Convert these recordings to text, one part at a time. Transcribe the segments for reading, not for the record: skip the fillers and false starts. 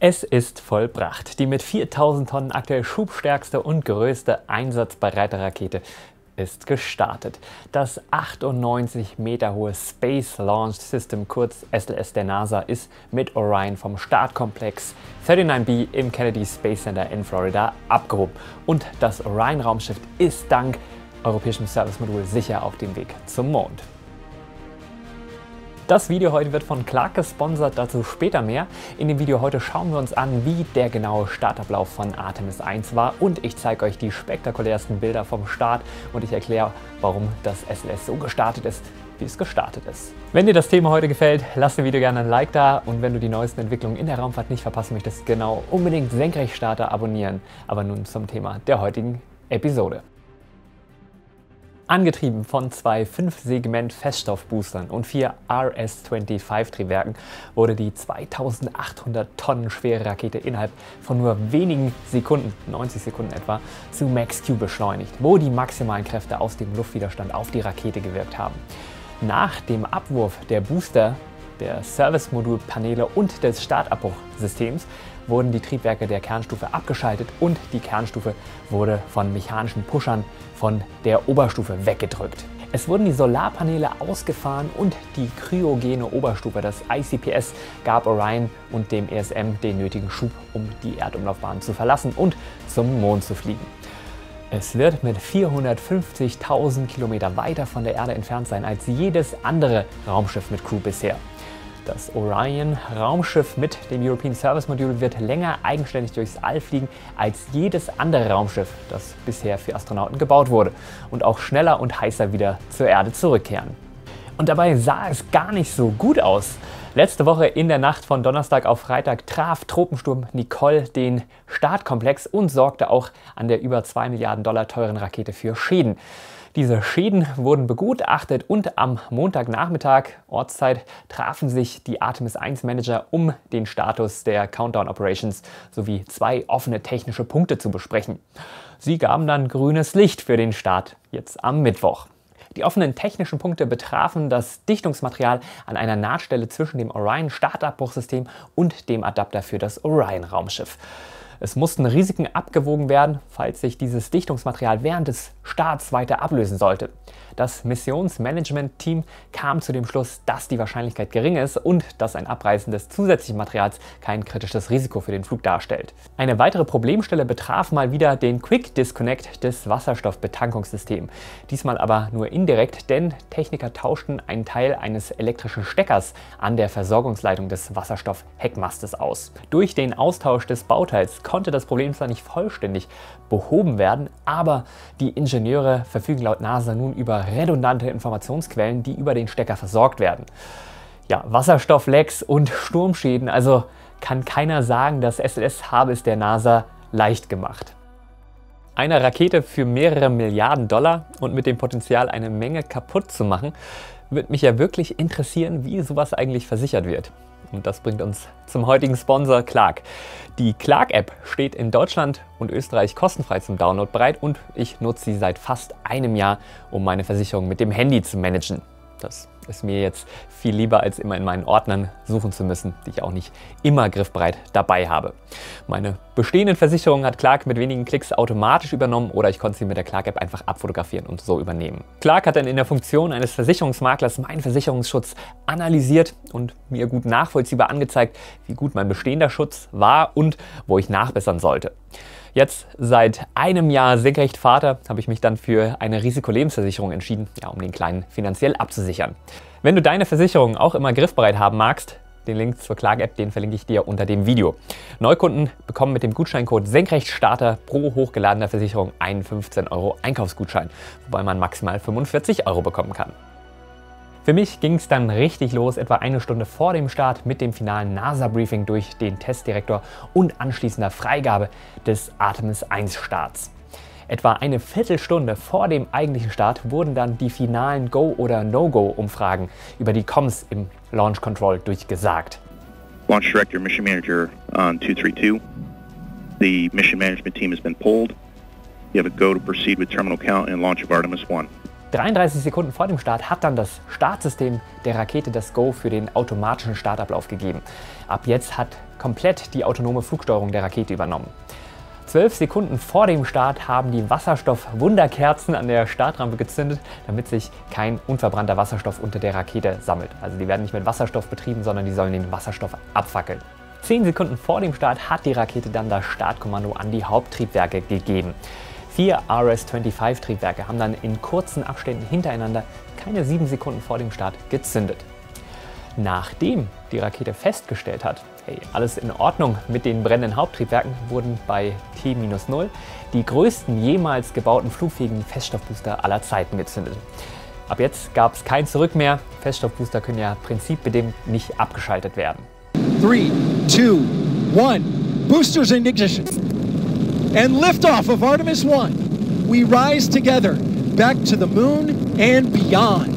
Es ist vollbracht. Die mit 4000 Tonnen aktuell schubstärkste und größte einsatzbereite Rakete ist gestartet. Das 98 Meter hohe Space Launch System, kurz SLS der NASA, ist mit Orion vom Startkomplex 39B im Kennedy Space Center in Florida abgehoben. Und das Orion-Raumschiff ist dank European Service Module sicher auf dem Weg zum Mond. Das Video heute wird von Clark gesponsert, dazu später mehr. In dem Video heute schauen wir uns an, wie der genaue Startablauf von Artemis 1 war und ich zeige euch die spektakulärsten Bilder vom Start und ich erkläre, warum das SLS so gestartet ist, wie es gestartet ist. Wenn dir das Thema heute gefällt, lass dem Video gerne ein Like da und wenn du die neuesten Entwicklungen in der Raumfahrt nicht verpassen möchtest, genau unbedingt Senkrechtstarter abonnieren. Aber nun zum Thema der heutigen Episode. Angetrieben von zwei 5-Segment-Feststoffboostern und 4 RS-25-Triebwerken wurde die 2800 Tonnen schwere Rakete innerhalb von nur wenigen Sekunden, 90 Sekunden etwa, zu Max-Q beschleunigt, wo die maximalen Kräfte aus dem Luftwiderstand auf die Rakete gewirkt haben. Nach dem Abwurf der Booster, der Service-Modul-Paneele und des Startabbruchsystems wurden die Triebwerke der Kernstufe abgeschaltet und die Kernstufe wurde von mechanischen Pushern von der Oberstufe weggedrückt. Es wurden die Solarpaneele ausgefahren und die kryogene Oberstufe, das ICPS, gab Orion und dem ESM den nötigen Schub, um die Erdumlaufbahn zu verlassen und zum Mond zu fliegen. Es wird mit 450.000 Kilometer weiter von der Erde entfernt sein als jedes andere Raumschiff mit Crew bisher. Das Orion-Raumschiff mit dem European Service Module wird länger eigenständig durchs All fliegen als jedes andere Raumschiff, das bisher für Astronauten gebaut wurde, und auch schneller und heißer wieder zur Erde zurückkehren. Und dabei sah es gar nicht so gut aus. Letzte Woche in der Nacht von Donnerstag auf Freitag traf Tropensturm Nicole den Startkomplex und sorgte auch an der über 2 Milliarden Dollar teuren Rakete für Schäden. Diese Schäden wurden begutachtet und am Montagnachmittag, Ortszeit, trafen sich die Artemis 1 Manager, um den Status der Countdown Operations sowie 2 offene technische Punkte zu besprechen. Sie gaben dann grünes Licht für den Start, jetzt am Mittwoch. Die offenen technischen Punkte betrafen das Dichtungsmaterial an einer Nahtstelle zwischen dem Orion-Startabbruchsystem und dem Adapter für das Orion-Raumschiff. Es mussten Risiken abgewogen werden, falls sich dieses Dichtungsmaterial während des Starts weiter ablösen sollte. Das Missionsmanagement-Team kam zu dem Schluss, dass die Wahrscheinlichkeit gering ist und dass ein Abreißen des zusätzlichen Materials kein kritisches Risiko für den Flug darstellt. Eine weitere Problemstelle betraf mal wieder den Quick-Disconnect des Wasserstoffbetankungssystems. Diesmal aber nur indirekt, denn Techniker tauschten einen Teil eines elektrischen Steckers an der Versorgungsleitung des Wasserstoff-Heckmastes aus. Durch den Austausch des Bauteils konnte das Problem zwar nicht vollständig behoben werden, aber die Ingenieure verfügen laut NASA nun über redundante Informationsquellen, die über den Stecker versorgt werden. Ja, Wasserstofflecks und Sturmschäden, also kann keiner sagen, das SLS habe es der NASA leicht gemacht. Einer Rakete für mehrere Milliarden Dollar und mit dem Potenzial, eine Menge kaputt zu machen, würde mich ja wirklich interessieren, wie sowas eigentlich versichert wird. Und das bringt uns zum heutigen Sponsor Clark. Die Clark-App steht in Deutschland und Österreich kostenfrei zum Download bereit und ich nutze sie seit fast einem Jahr, um meine Versicherung mit dem Handy zu managen. Das ist mir jetzt viel lieber, als immer in meinen Ordnern suchen zu müssen, die ich auch nicht immer griffbereit dabei habe. Meine bestehenden Versicherungen hat Clark mit wenigen Klicks automatisch übernommen oder ich konnte sie mit der Clark-App einfach abfotografieren und so übernehmen. Clark hat dann in der Funktion eines Versicherungsmaklers meinen Versicherungsschutz analysiert und mir gut nachvollziehbar angezeigt, wie gut mein bestehender Schutz war und wo ich nachbessern sollte. Jetzt seit einem Jahr Senkrechtstarter habe ich mich dann für eine Risikolebensversicherung entschieden, ja, um den Kleinen finanziell abzusichern. Wenn du deine Versicherung auch immer griffbereit haben magst, den Link zur Clark-App, den verlinke ich dir unter dem Video. Neukunden bekommen mit dem Gutscheincode Senkrechtstarter pro hochgeladener Versicherung einen 15 € Einkaufsgutschein, wobei man maximal 45 € bekommen kann. Für mich ging es dann richtig los, etwa eine Stunde vor dem Start mit dem finalen NASA-Briefing durch den Testdirektor und anschließender Freigabe des Artemis 1-Starts. Etwa eine Viertelstunde vor dem eigentlichen Start wurden dann die finalen Go- oder No-Go-Umfragen über die Comms im Launch Control durchgesagt. Launch Director, Mission Manager on 232. The Mission Management Team has been polled. You have a go to proceed with terminal count and launch of Artemis 1. 33 Sekunden vor dem Start hat dann das Startsystem der Rakete das Go für den automatischen Startablauf gegeben. Ab jetzt hat komplett die autonome Flugsteuerung der Rakete übernommen. 12 Sekunden vor dem Start haben die Wasserstoff-Wunderkerzen an der Startrampe gezündet, damit sich kein unverbrannter Wasserstoff unter der Rakete sammelt. Also die werden nicht mit Wasserstoff betrieben, sondern die sollen den Wasserstoff abfackeln. 10 Sekunden vor dem Start hat die Rakete dann das Startkommando an die Haupttriebwerke gegeben. 4 RS-25-Triebwerke haben dann in kurzen Abständen hintereinander keine 7 Sekunden vor dem Start gezündet. Nachdem die Rakete festgestellt hat, hey, alles in Ordnung mit den brennenden Haupttriebwerken, wurden bei T-0 die größten jemals gebauten flugfähigen Feststoffbooster aller Zeiten gezündet. Ab jetzt gab es kein Zurück mehr. Feststoffbooster können ja prinzipbedingt nicht abgeschaltet werden. 3, 2, 1, Boosters in Ignition. And liftoff of Artemis 1. We rise together back to the moon and beyond.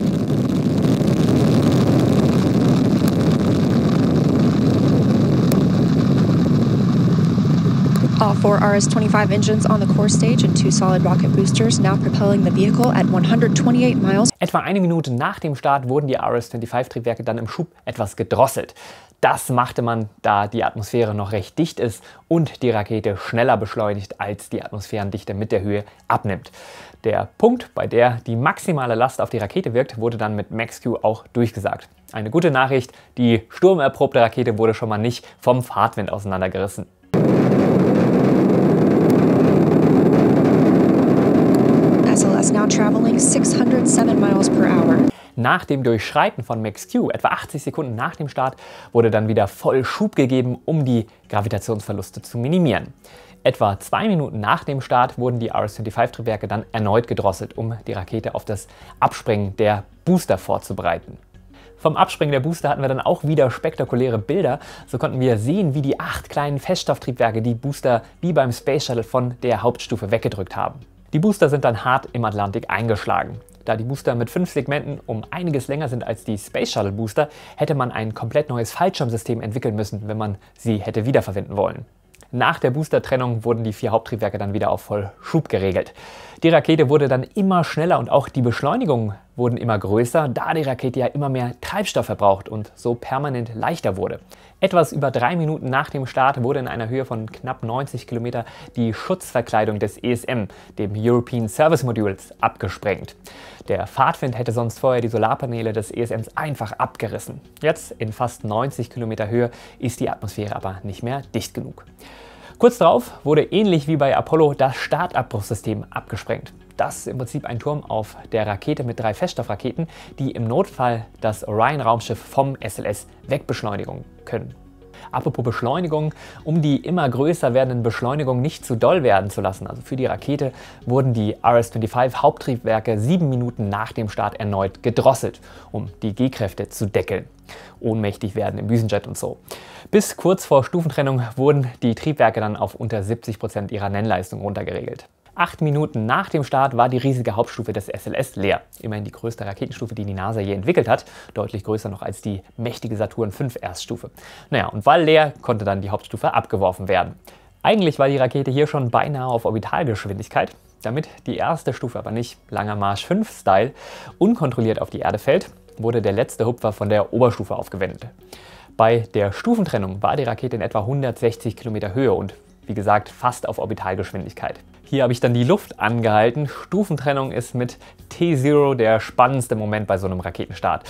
All four RS-25 engines on the core stage and 2 solid rocket boosters now propelling the vehicle at 128 miles. Etwa eine Minute nach dem Start wurden die RS-25-Triebwerke dann im Schub etwas gedrosselt. Das machte man, da die Atmosphäre noch recht dicht ist und die Rakete schneller beschleunigt, als die Atmosphärendichte mit der Höhe abnimmt. Der Punkt, bei der die maximale Last auf die Rakete wirkt, wurde dann mit Max-Q auch durchgesagt. Eine gute Nachricht, die sturmerprobte Rakete wurde schon mal nicht vom Fahrtwind auseinandergerissen. SLS now traveling 607 miles per hour. Nach dem Durchschreiten von Max-Q, etwa 80 Sekunden nach dem Start, wurde dann wieder voll Schub gegeben, um die Gravitationsverluste zu minimieren. Etwa 2 Minuten nach dem Start wurden die RS-25-Triebwerke dann erneut gedrosselt, um die Rakete auf das Abspringen der Booster vorzubereiten. Vom Abspringen der Booster hatten wir dann auch wieder spektakuläre Bilder. So konnten wir sehen, wie die 8 kleinen Feststofftriebwerke die Booster wie beim Space Shuttle von der Hauptstufe weggedrückt haben. Die Booster sind dann hart im Atlantik eingeschlagen. Da die Booster mit 5 Segmenten um einiges länger sind als die Space Shuttle Booster, hätte man ein komplett neues Fallschirmsystem entwickeln müssen, wenn man sie hätte wiederverwenden wollen. Nach der Boostertrennung wurden die 4 Haupttriebwerke dann wieder auf Vollschub geregelt. Die Rakete wurde dann immer schneller und auch die Beschleunigungen wurden immer größer, da die Rakete ja immer mehr Treibstoff verbraucht und so permanent leichter wurde. Etwas über 3 Minuten nach dem Start wurde in einer Höhe von knapp 90 Kilometer die Schutzverkleidung des ESM, dem European Service Modules, abgesprengt. Der Fahrtwind hätte sonst vorher die Solarpaneele des ESMs einfach abgerissen. Jetzt, in fast 90 Kilometer Höhe, ist die Atmosphäre aber nicht mehr dicht genug. Kurz darauf wurde ähnlich wie bei Apollo das Startabbruchsystem abgesprengt. Das ist im Prinzip ein Turm auf der Rakete mit 3 Feststoffraketen, die im Notfall das Orion-Raumschiff vom SLS wegbeschleunigen können. Apropos Beschleunigung, um die immer größer werdenden Beschleunigungen nicht zu doll werden zu lassen, also für die Rakete, wurden die RS-25 Haupttriebwerke 7 Minuten nach dem Start erneut gedrosselt, um die G-Kräfte zu deckeln. Ohnmächtig werden im Düsenjet und so. Bis kurz vor Stufentrennung wurden die Triebwerke dann auf unter 70% ihrer Nennleistung runtergeregelt. 8 Minuten nach dem Start war die riesige Hauptstufe des SLS leer. Immerhin die größte Raketenstufe, die die NASA je entwickelt hat. Deutlich größer noch als die mächtige Saturn V Erststufe. Naja, und weil leer, konnte dann die Hauptstufe abgeworfen werden. Eigentlich war die Rakete hier schon beinahe auf Orbitalgeschwindigkeit. Damit die erste Stufe aber nicht, langer Marsch 5-Style, unkontrolliert auf die Erde fällt, wurde der letzte Hupfer von der Oberstufe aufgewendet. Bei der Stufentrennung war die Rakete in etwa 160 Kilometer Höhe und wie gesagt, fast auf Orbitalgeschwindigkeit. Hier habe ich dann die Luft angehalten. Stufentrennung ist mit T0 der spannendste Moment bei so einem Raketenstart.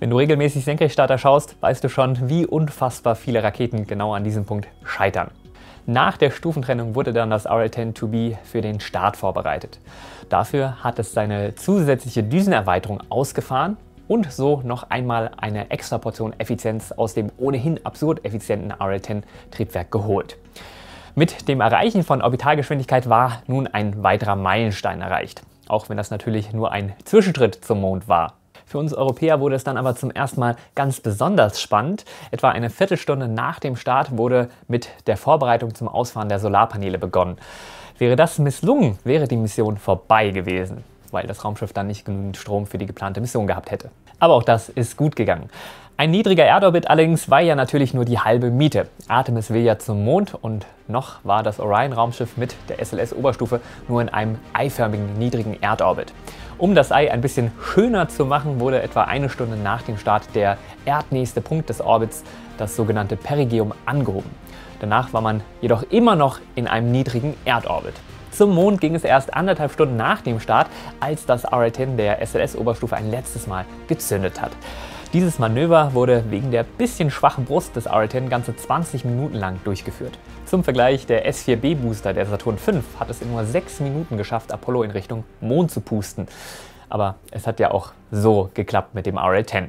Wenn du regelmäßig Senkrechtstarter schaust, weißt du schon, wie unfassbar viele Raketen genau an diesem Punkt scheitern. Nach der Stufentrennung wurde dann das RL-10-2B für den Start vorbereitet. Dafür hat es seine zusätzliche Düsenerweiterung ausgefahren und so noch einmal eine extra Portion Effizienz aus dem ohnehin absurd effizienten RL-10-Triebwerk geholt. Mit dem Erreichen von Orbitalgeschwindigkeit war nun ein weiterer Meilenstein erreicht, auch wenn das natürlich nur ein Zwischenschritt zum Mond war. Für uns Europäer wurde es dann aber zum ersten Mal ganz besonders spannend. Etwa eine Viertelstunde nach dem Start wurde mit der Vorbereitung zum Ausfahren der Solarpaneele begonnen. Wäre das misslungen, wäre die Mission vorbei gewesen, weil das Raumschiff dann nicht genügend Strom für die geplante Mission gehabt hätte. Aber auch das ist gut gegangen. Ein niedriger Erdorbit allerdings war ja natürlich nur die halbe Miete. Artemis will ja zum Mond und noch war das Orion-Raumschiff mit der SLS-Oberstufe nur in einem eiförmigen niedrigen Erdorbit. Um das Ei ein bisschen schöner zu machen, wurde etwa eine Stunde nach dem Start der erdnächste Punkt des Orbits, das sogenannte Perigeum, angehoben. Danach war man jedoch immer noch in einem niedrigen Erdorbit. Zum Mond ging es erst anderthalb Stunden nach dem Start, als das RL-10 der SLS-Oberstufe ein letztes Mal gezündet hat. Dieses Manöver wurde wegen der bisschen schwachen Brust des RL-10 ganze 20 Minuten lang durchgeführt. Zum Vergleich, der S4B-Booster der Saturn V hat es in nur 6 Minuten geschafft, Apollo in Richtung Mond zu pusten. Aber es hat ja auch so geklappt mit dem RL-10.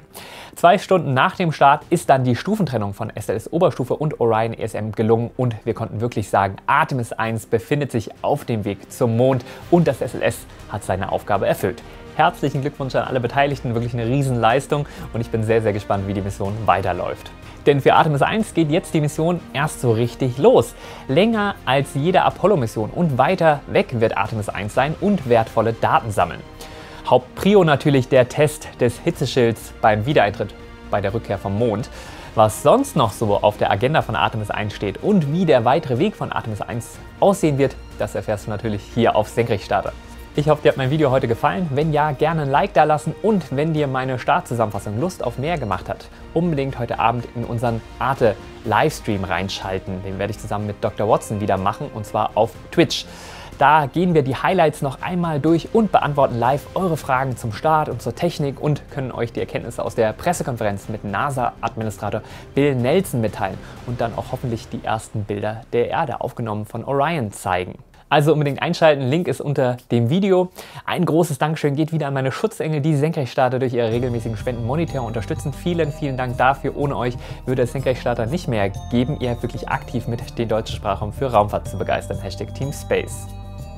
2 Stunden nach dem Start ist dann die Stufentrennung von SLS-Oberstufe und Orion ESM gelungen und wir konnten wirklich sagen, Artemis 1 befindet sich auf dem Weg zum Mond und das SLS hat seine Aufgabe erfüllt. Herzlichen Glückwunsch an alle Beteiligten, wirklich eine Riesenleistung und ich bin sehr, sehr gespannt, wie die Mission weiterläuft. Denn für Artemis 1 geht jetzt die Mission erst so richtig los. Länger als jede Apollo-Mission und weiter weg wird Artemis 1 sein und wertvolle Daten sammeln. Hauptprio natürlich der Test des Hitzeschilds beim Wiedereintritt bei der Rückkehr vom Mond. Was sonst noch so auf der Agenda von Artemis 1 steht und wie der weitere Weg von Artemis 1 aussehen wird, das erfährst du natürlich hier auf Senkrechtstarter. Ich hoffe, dir hat mein Video heute gefallen. Wenn ja, gerne ein Like da lassen und wenn dir meine Startzusammenfassung Lust auf mehr gemacht hat, unbedingt heute Abend in unseren Arte-Livestream reinschalten. Den werde ich zusammen mit Dr. Watson wieder machen und zwar auf Twitch. Da gehen wir die Highlights noch einmal durch und beantworten live eure Fragen zum Start und zur Technik und können euch die Erkenntnisse aus der Pressekonferenz mit NASA-Administrator Bill Nelson mitteilen und dann auch hoffentlich die ersten Bilder der Erde, aufgenommen von Orion, zeigen. Also unbedingt einschalten, Link ist unter dem Video. Ein großes Dankeschön geht wieder an meine Schutzengel, die Senkrechtstarter durch ihre regelmäßigen Spenden monetär unterstützen. Vielen, vielen Dank dafür. Ohne euch würde es Senkrechtstarter nicht mehr geben. Ihr habt wirklich aktiv mit den deutschen Sprachraum für Raumfahrt zu begeistern. #Team Space.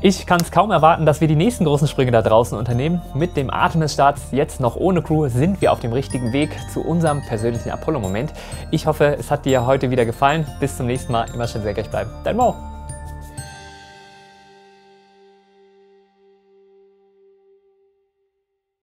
Ich kann es kaum erwarten, dass wir die nächsten großen Sprünge da draußen unternehmen. Mit dem Artemis-Start, jetzt noch ohne Crew, sind wir auf dem richtigen Weg zu unserem persönlichen Apollo-Moment. Ich hoffe, es hat dir heute wieder gefallen. Bis zum nächsten Mal. Immer schön senkrecht bleiben. Dein Mo.